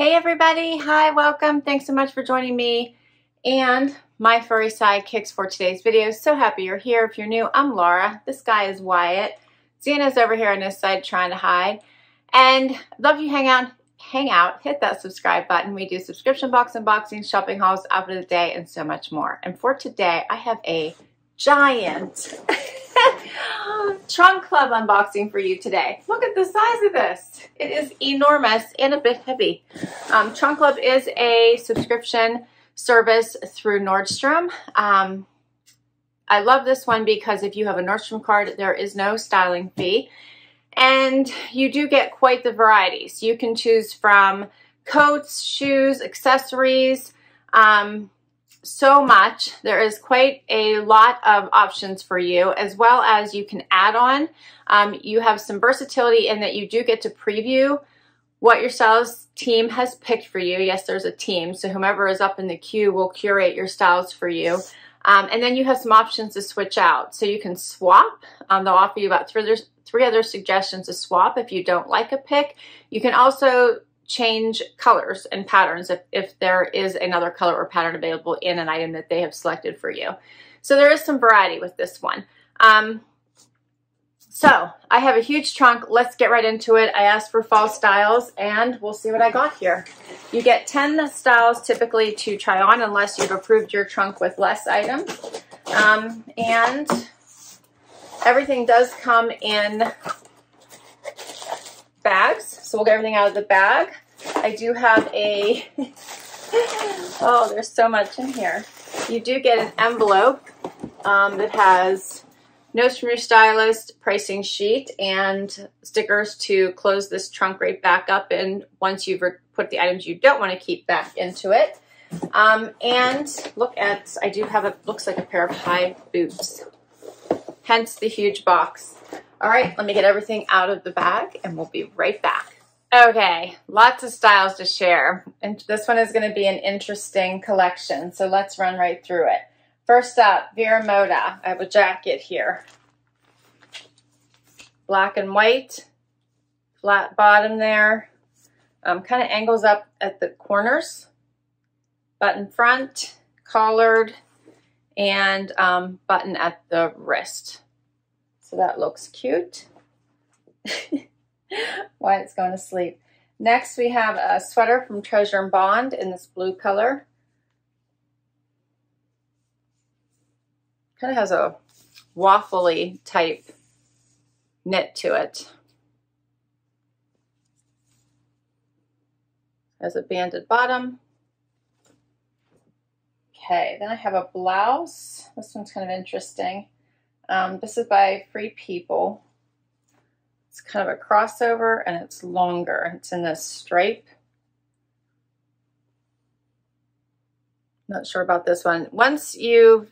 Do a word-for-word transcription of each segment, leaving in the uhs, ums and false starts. Hey everybody, hi, welcome. Thanks so much for joining me and my furry sidekicks for today's video. So happy you're here. If you're new, I'm Laura. This guy is Wyatt. Xana's over here on this side trying to hide. And love you hang out, hang out, hit that subscribe button. We do subscription box unboxing, shopping hauls, outfit of the day, and so much more. And for today, I have a giant Trunk Club unboxing for you today. Look at the size of this. It is enormous and a bit heavy. Um, Trunk Club is a subscription service through Nordstrom. Um, I love this one because if you have a Nordstrom card, there is no styling fee. And you do get quite the varieties. You can choose from coats, shoes, accessories, um, so much. There is quite a lot of options for you, as well as you can add on. Um, you have some versatility in that you do get to preview what your styles team has picked for you. Yes, there's a team, so whomever is up in the queue will curate your styles for you. Um, and then you have some options to switch out. So you can swap. Um, they'll offer you about three other, three other suggestions to swap if you don't like a pick. You can also change colors and patterns if, if there is another color or pattern available in an item that they have selected for you. So there is some variety with this one. Um, so I have a huge trunk. Let's get right into it. I asked for fall styles and we'll see what I got here. You get ten styles typically to try on unless you've approved your trunk with less items. Um, and everything does come in bags, so we'll get everything out of the bag. I do have a, oh, there's so much in here. You do get an envelope um, that has notes from your stylist, pricing sheet, and stickers to close this trunk right back up in once you've put the items you don't want to keep back into it. Um, and look at, I do have a, looks like a pair of high boots, hence the huge box. All right, let me get everything out of the bag and we'll be right back. Okay, lots of styles to share. And this one is gonna be an interesting collection, so let's run right through it. First up, Vero Moda. I have a jacket here. Black and white, flat bottom there. Um, kind of angles up at the corners. Button front, collared, and um, button at the wrist. So that looks cute. Wyatt's going to sleep. Next, we have a sweater from Treasure and Bond in this blue color. Kind of has a waffly type knit to it. Has a banded bottom. Okay, then I have a blouse. This one's kind of interesting. Um, this is by Free People. It's kind of a crossover and it's longer. It's in this stripe. Not sure about this one. Once you've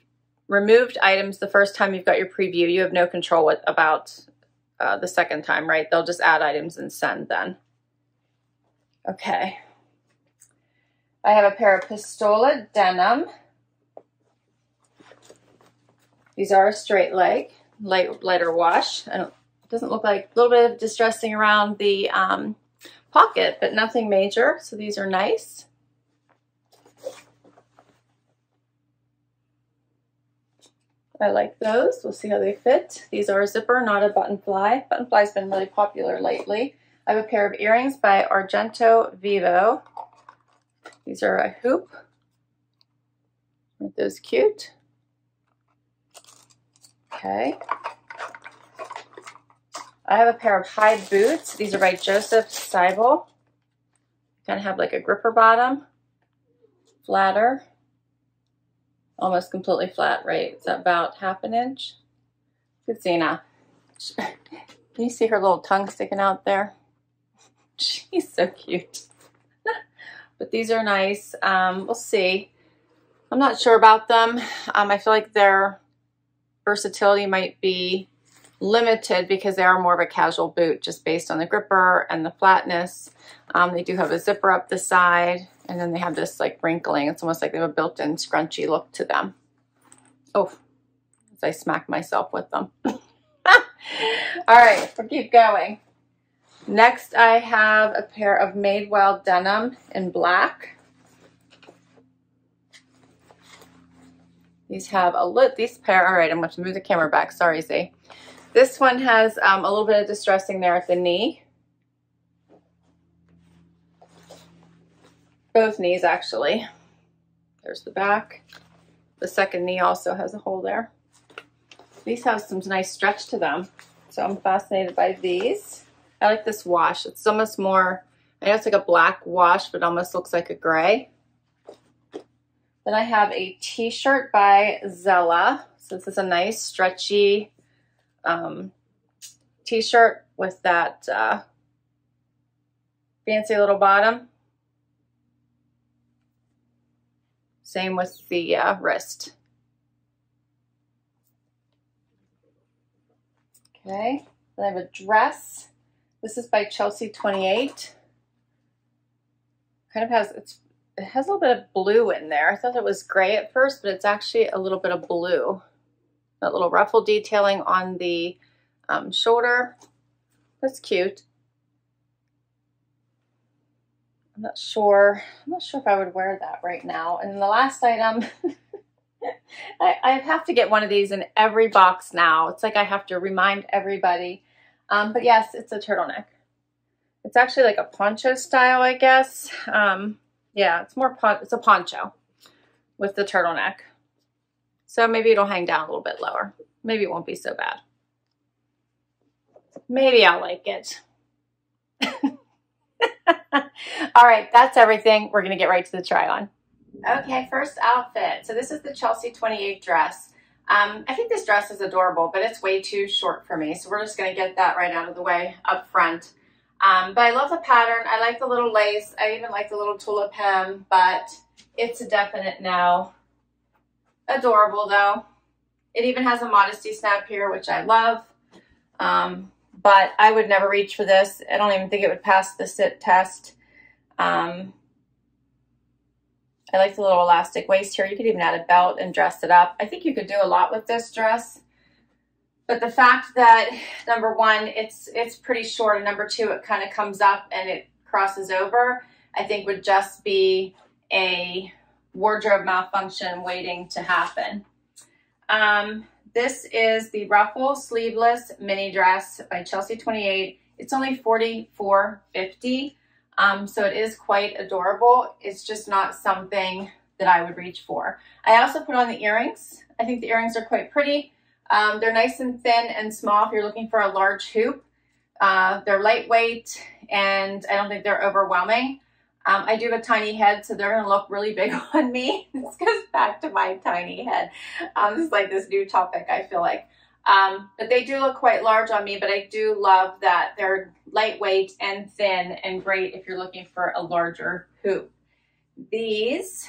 removed items the first time you've got your preview, you have no control with, about uh, the second time, right? They'll just add items and send then. Okay. I have a pair of Pistola denim. These are a straight leg, light, lighter wash. I don't, it doesn't look like, a little bit of distressing around the um, pocket, but nothing major. So these are nice. I like those. We'll see how they fit. These are a zipper, not a button fly. Button fly's been really popular lately. I have a pair of earrings by Argento Vivo. These are a hoop. Aren't those cute? Okay. I have a pair of high boots. These are by Josef Seibel. Kind of have like a gripper bottom, flatter, almost completely flat, right? It's about half an inch. Good Zena. Can you see her little tongue sticking out there? She's so cute. But these are nice. Um, we'll see. I'm not sure about them. Um, I feel like they're versatility might be limited because they are more of a casual boot just based on the gripper and the flatness. Um, they do have a zipper up the side and then they have this like wrinkling. It's almost like they have a built-in scrunchy look to them. Oh, as I smack myself with them. All right, we'll keep going. Next, I have a pair of Madewell denim in black. These have a look, these pair, all right, I'm going to move the camera back, sorry Z. This one has um, a little bit of distressing there at the knee. Both knees actually. There's the back. The second knee also has a hole there. These have some nice stretch to them. So I'm fascinated by these. I like this wash. It's almost more, I know it's like a black wash, but almost looks like a gray. Then I have a t-shirt by Zella. So this is a nice stretchy um, t-shirt with that uh, fancy little bottom. Same with the uh, wrist. Okay, then I have a dress. This is by Chelsea twenty-eight. Kind of has, it's, it has a little bit of blue in there. I thought it was gray at first, but it's actually a little bit of blue. That little ruffle detailing on the um, shoulder. That's cute. I'm not sure, I'm not sure if I would wear that right now. And the last item, I, I have to get one of these in every box now. It's like I have to remind everybody. Um, but yes, it's a turtleneck. It's actually like a poncho style, I guess. Um, yeah, it's more pon it's a poncho with the turtleneck. So maybe it'll hang down a little bit lower. Maybe it won't be so bad. Maybe I'll like it. All right, that's everything. We're gonna get right to the try on. Okay, first outfit. So this is the Chelsea twenty-eight dress. Um, I think this dress is adorable, but it's way too short for me. So we're just going to get that right out of the way up front. Um, but I love the pattern. I like the little lace. I even like the little tulip hem, but it's a definite no. Adorable though. It even has a modesty snap here, which I love. Um, but I would never reach for this. I don't even think it would pass the sit test. Um, I like the little elastic waist here. You could even add a belt and dress it up. I think you could do a lot with this dress. But the fact that, number one, it's it's pretty short, and number two, it kind of comes up and it crosses over, I think would just be a wardrobe malfunction waiting to happen. Um, this is the ruffle sleeveless mini dress by Chelsea twenty-eight. It's only forty-four fifty. Um, so it is quite adorable. It's just not something that I would reach for. I also put on the earrings. I think the earrings are quite pretty. Um, they're nice and thin and small if you're looking for a large hoop. Uh, they're lightweight and I don't think they're overwhelming. Um, I do have a tiny head, so they're gonna look really big on me. This goes back to my tiny head. Um, this is like this new topic, I feel like. Um, but they do look quite large on me, but I do love that they're lightweight and thin and great if you're looking for a larger hoop. These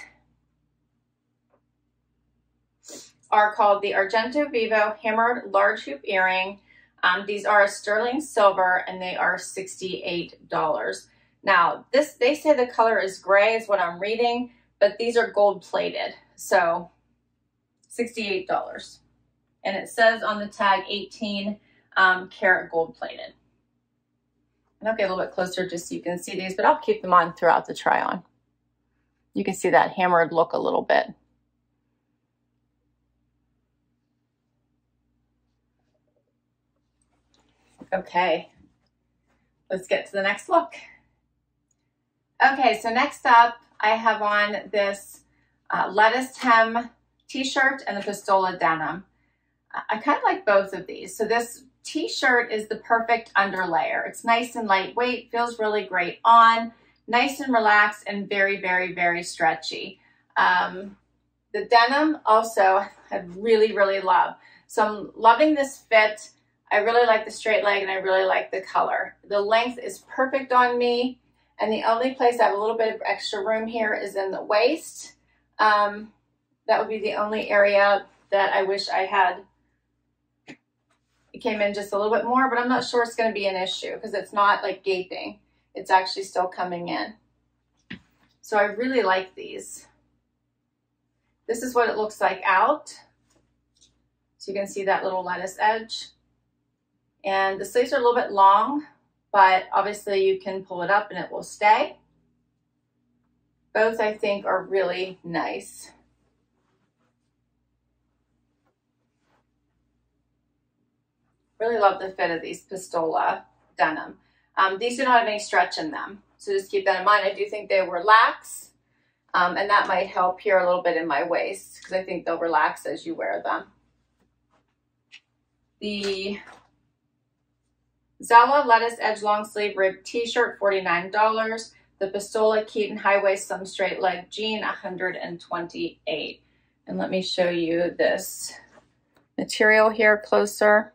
are called the Argento Vivo Hammered Large Hoop Earring. Um, these are a sterling silver and they are sixty-eight dollars. Now this, they say the color is gray is what I'm reading, but these are gold plated. So sixty-eight dollars. And it says on the tag eighteen um, karat gold plated. And I'll get a little bit closer just so you can see these, but I'll keep them on throughout the try on. You can see that hammered look a little bit. Okay, let's get to the next look. Okay, so next up, I have on this uh, lettuce hem t-shirt and the Pistola denim. I kind of like both of these. So this t-shirt is the perfect underlayer. It's nice and lightweight, feels really great on, nice and relaxed and very, very, very stretchy. Um, the denim also I really, really love. So I'm loving this fit. I really like the straight leg and I really like the color. The length is perfect on me. And the only place I have a little bit of extra room here is in the waist. Um, that would be the only area that I wish I had. It came in just a little bit more, but I'm not sure it's going to be an issue because it's not like gaping. It's actually still coming in. So I really like these. This is what it looks like out. So you can see that little lettuce edge. And the sleeves are a little bit long, but obviously you can pull it up and it will stay. Both I think are really nice. Really love the fit of these Pistola denim. Um, these do not have any stretch in them, so just keep that in mind. I do think they relax, um, and that might help here a little bit in my waist because I think they'll relax as you wear them. The Zella Lettuce Edge Long Sleeve Rib T-shirt, forty-nine dollars. The Pistola Keaton High Waist Some Straight Leg Jean, one hundred twenty-eight dollars. And let me show you this material here closer.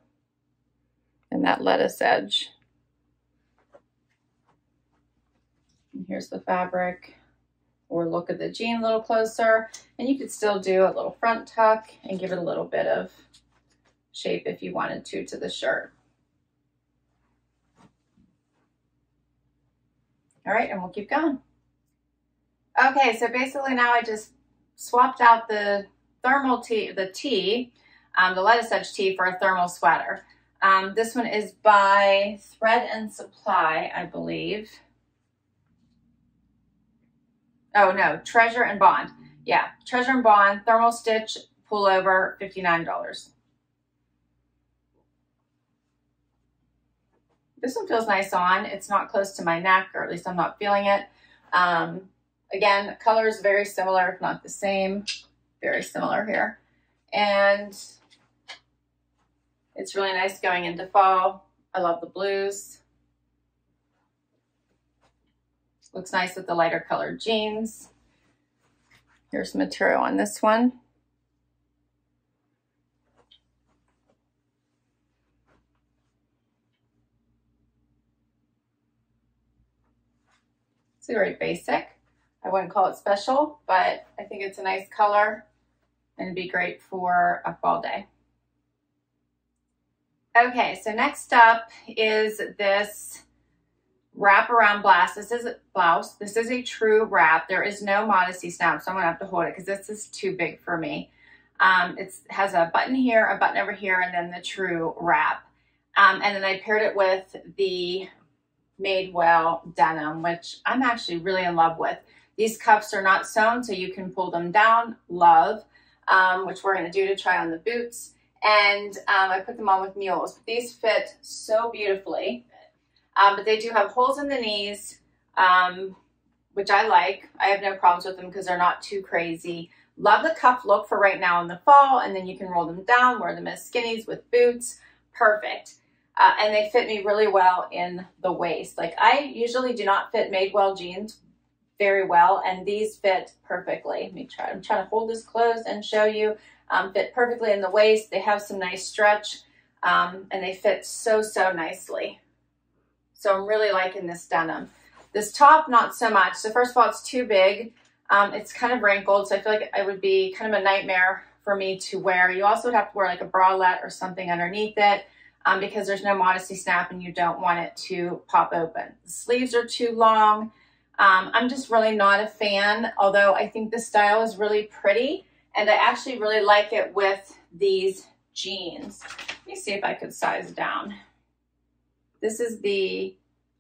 And that lettuce edge. And here's the fabric. Or look at the jean a little closer. And you could still do a little front tuck and give it a little bit of shape if you wanted to to the shirt. All right, and we'll keep going. Okay, so basically now I just swapped out the thermal tee, the tee, um, the lettuce edge tee for a thermal sweater. Um, this one is by Thread and Supply, I believe. Oh no, Treasure and Bond. Yeah, Treasure and Bond, thermal stitch, pullover, fifty-nine dollars. This one feels nice on. It's not close to my neck, or at least I'm not feeling it. Um, again, colors very similar, if not the same. Very similar here. And it's really nice going into fall. I love the blues. Looks nice with the lighter colored jeans. Here's material on this one. It's very basic. I wouldn't call it special, but I think it's a nice color and it'd be great for a fall day. Okay, so next up is this wraparound blouse. This is a blouse. This is a true wrap. There is no modesty snap, so I'm gonna have to hold it because this is too big for me. Um, it has a button here, a button over here, and then the true wrap. Um, and then I paired it with the Madewell denim, which I'm actually really in love with. These cuffs are not sewn, so you can pull them down. Love, um, which we're gonna do to try on the boots. And um, I put them on with mules. These fit so beautifully, um, but they do have holes in the knees, um, which I like. I have no problems with them because they're not too crazy. Love the cuff look for right now in the fall, and then you can roll them down, wear them as skinnies with boots, perfect. Uh, and they fit me really well in the waist. Like I usually do not fit Madewell jeans very well, and these fit perfectly. Let me try, I'm trying to hold this closed and show you. Um, fit perfectly in the waist. They have some nice stretch, um, and they fit so, so nicely. So I'm really liking this denim. This top, not so much. So first of all, it's too big. Um, it's kind of wrinkled, so I feel like it would be kind of a nightmare for me to wear. You also would have to wear like a bralette or something underneath it, um, because there's no modesty snap and you don't want it to pop open. The sleeves are too long. Um, I'm just really not a fan, although I think this style is really pretty. And I actually really like it with these jeans. Let me see if I could size down. This is the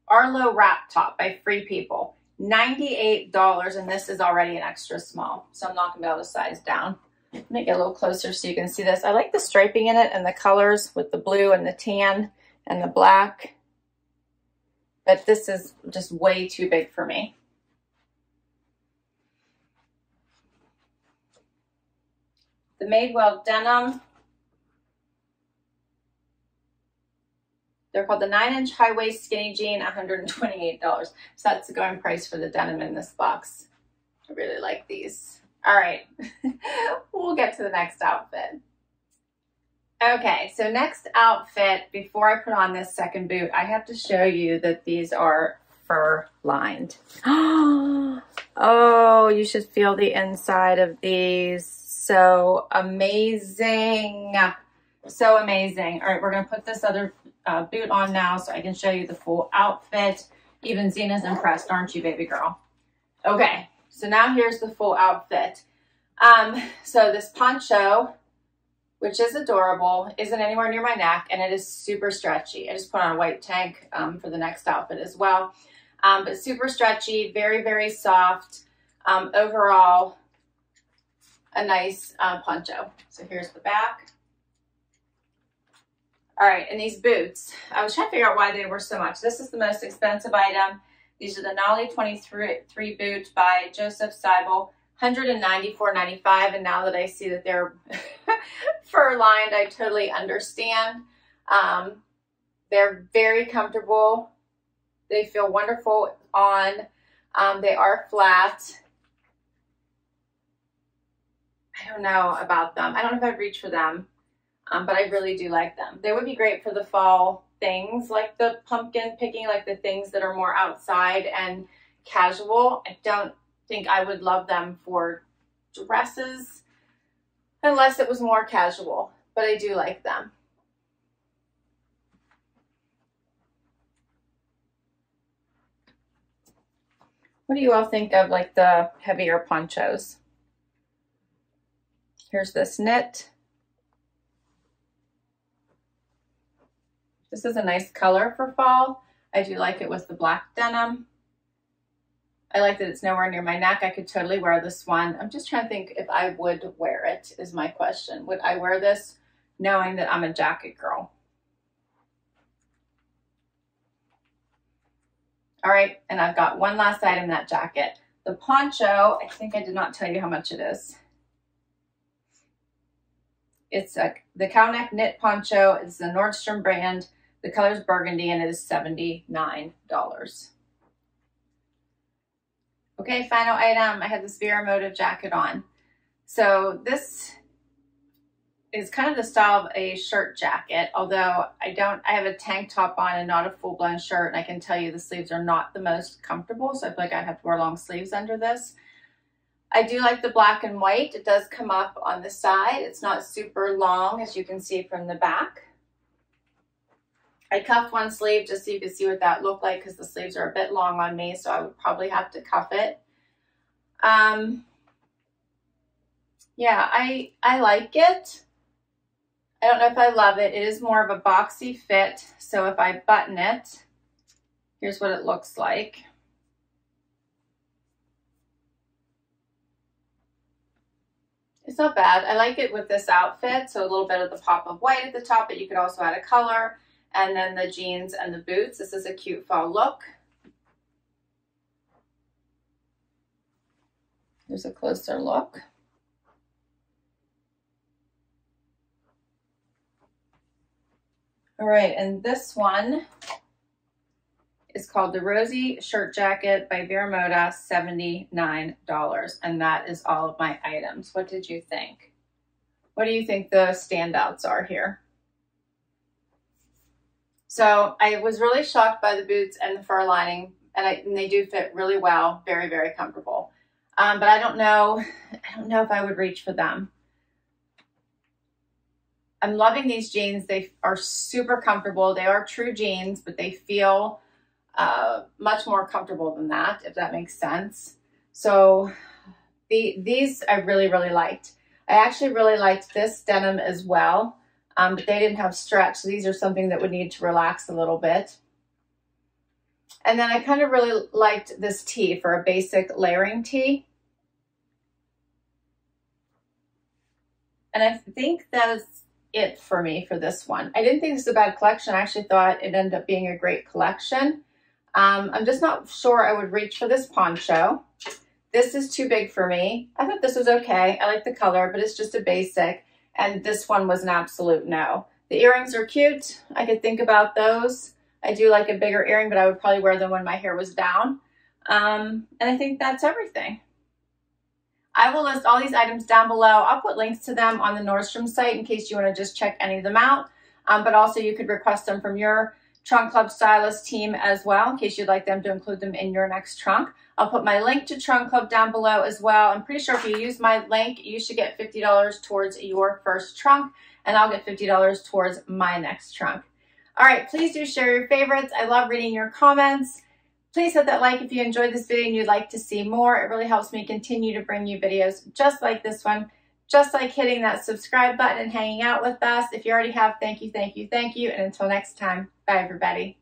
Arlo Wrap Top by Free People. ninety-eight dollars, and this is already an extra small, so I'm not gonna be able to size down. Let me get a little closer so you can see this. I like the striping in it and the colors with the blue and the tan and the black, but this is just way too big for me. The Madewell denim. They're called the nine inch high waist skinny jean, one hundred twenty-eight dollars. So that's the going price for the denim in this box. I really like these. All right, we'll get to the next outfit. Okay, so next outfit, before I put on this second boot, I have to show you that these are fur lined. Oh, you should feel the inside of these. So amazing, so amazing. All right, we're gonna put this other uh, boot on now so I can show you the full outfit. Even Zena's impressed, aren't you, baby girl? Okay, so now here's the full outfit. Um, so this poncho which is adorable, isn't anywhere near my neck, and it is super stretchy. I just put on a white tank um, for the next outfit as well. Um, but super stretchy, very, very soft. Um, overall, a nice uh, poncho. So here's the back. All right, and these boots. I was trying to figure out why they were so much. This is the most expensive item. These are the Nolly twenty-three boot by Josef Seibel, one hundred ninety-four ninety-five. And now that I see that they're fur lined, I totally understand. Um, they're very comfortable. They feel wonderful on. Um, they are flat. I don't know about them. I don't know if I'd reach for them, um, but I really do like them. They would be great for the fall things like the pumpkin picking, like the things that are more outside and casual. I don't think I would love them for dresses unless it was more casual, but I do like them. What do you all think of like the heavier ponchos? Here's this knit. This is a nice color for fall. I do like it with the black denim. I like that it's nowhere near my neck. I could totally wear this one. I'm just trying to think if I would wear it is my question. Would I wear this knowing that I'm a jacket girl? All right, and I've got one last item in that jacket. The poncho, I think I did not tell you how much it is. It's a, the cowneck knit poncho. It's the Nordstrom brand. The color is burgundy and it is seventy-nine dollars. Okay, final item. I have this Vero Moda jacket on. So this is kind of the style of a shirt jacket, although I don't, I have a tank top on and not a full blown shirt. And I can tell you the sleeves are not the most comfortable. So I feel like I'd have to wear long sleeves under this. I do like the black and white. It does come up on the side. It's not super long as you can see from the back. I cuffed one sleeve just so you can see what that looked like because the sleeves are a bit long on me. So I would probably have to cuff it. Um, yeah, I, I like it. I don't know if I love it. It is more of a boxy fit. So if I button it, here's what it looks like. It's not bad. I like it with this outfit. So a little bit of the pop of white at the top, but you could also add a color. And then the jeans and the boots. This is a cute fall look. Here's a closer look. All right, and this one is called the Rosy Shirt Jacket by Vero Moda, seventy-nine dollars. And that is all of my items. What did you think? What do you think the standouts are here? So I was really shocked by the boots and the fur lining, and, I, and they do fit really well, very, very comfortable. Um, but I don't know, I don't know if I would reach for them. I'm loving these jeans. They are super comfortable. They are true jeans, but they feel uh, much more comfortable than that, if that makes sense. So the, these I really, really liked. I actually really liked this denim as well, um, but they didn't have stretch. So these are something that would need to relax a little bit. And then I kind of really liked this tee for a basic layering tee. And I think that is it for me for this one. I didn't think this was a bad collection. I actually thought it ended up being a great collection. Um, I'm just not sure I would reach for this poncho. This is too big for me. I thought this was okay. I like the color, but it's just a basic. And this one was an absolute no. The earrings are cute. I could think about those. I do like a bigger earring, but I would probably wear them when my hair was down. Um, and I think that's everything. I will list all these items down below. I'll put links to them on the Nordstrom site in case you want to just check any of them out. Um, but also you could request them from your Trunk Club stylist team as well in case you'd like them to include them in your next trunk. I'll put my link to Trunk Club down below as well. I'm pretty sure if you use my link, you should get fifty dollars towards your first trunk, and I'll get fifty dollars towards my next trunk. All right, please do share your favorites. I love reading your comments. Please hit that like if you enjoyed this video and you'd like to see more. It really helps me continue to bring you videos just like this one just like hitting that subscribe button and hanging out with us. If you already have, thank you, thank you, thank you. And until next time, bye everybody.